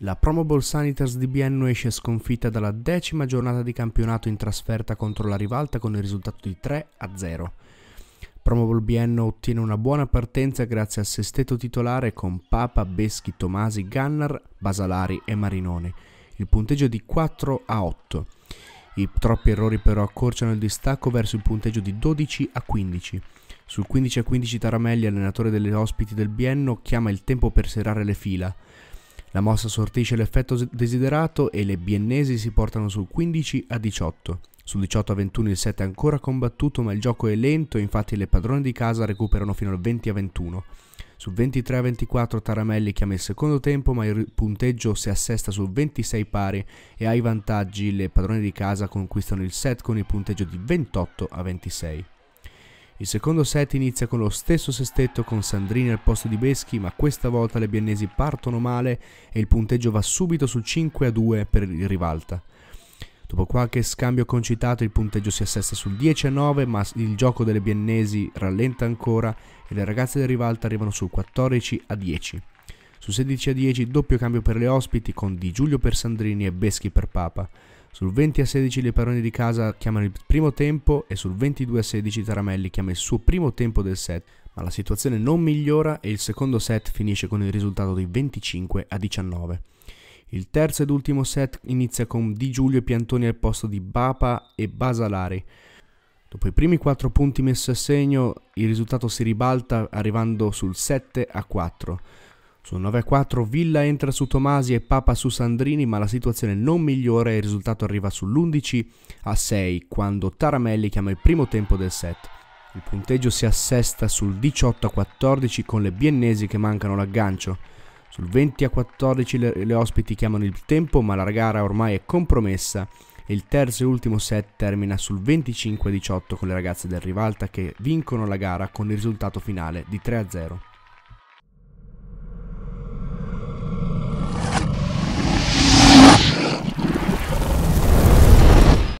La Promoball Sanitars di Bienno esce sconfitta dalla 10ª giornata di campionato in trasferta contro la Rivalta con il risultato di 3-0. Promoball Bienno ottiene una buona partenza grazie al sestetto titolare con Papa, Beschi, Tomasi, Gannar, Basalari e Marinone. Il punteggio è di 4-8. I troppi errori però accorciano il distacco verso il punteggio di 12-15. Sul 15-15 Taramelli, allenatore delle ospiti del Bienno, chiama il tempo per serrare le fila. La mossa sortisce l'effetto desiderato e le biennesi si portano sul 15-18. Sul 18-21 il set è ancora combattuto, ma il gioco è lento, infatti le padrone di casa recuperano fino al 20-21. Sul 23-24 Taramelli chiama il secondo tempo, ma il punteggio si assesta sul 26 pari e ai vantaggi le padrone di casa conquistano il set con il punteggio di 28-26. Il secondo set inizia con lo stesso sestetto con Sandrini al posto di Beschi, ma questa volta le biennesi partono male e il punteggio va subito sul 5-2 per il Rivalta. Dopo qualche scambio concitato il punteggio si assesta sul 10-9, ma il gioco delle biennesi rallenta ancora e le ragazze del Rivalta arrivano sul 14-10. Sul 16-10 doppio cambio per le ospiti con Di Giulio per Sandrini e Beschi per Papa. Sul 20-16 le padrone di casa chiamano il primo tempo e sul 22-16 Taramelli chiama il suo primo tempo del set, ma la situazione non migliora e il secondo set finisce con il risultato di 25-19. Il terzo ed ultimo set inizia con Di Giulio e Piantoni al posto di Papa e Basalari. Dopo i primi 4 punti messi a segno, il risultato si ribalta arrivando sul 7-4. Sul 9-4 Villa entra su Tomasi e Papa su Sandrini, ma la situazione non migliora e il risultato arriva sull'11-6 quando Taramelli chiama il primo tempo del set. Il punteggio si assesta sul 18-14 con le biennesi che mancano l'aggancio. Sul 20-14 le ospiti chiamano il tempo, ma la gara ormai è compromessa e il terzo e ultimo set termina sul 25-18 con le ragazze del Rivalta che vincono la gara con il risultato finale di 3-0.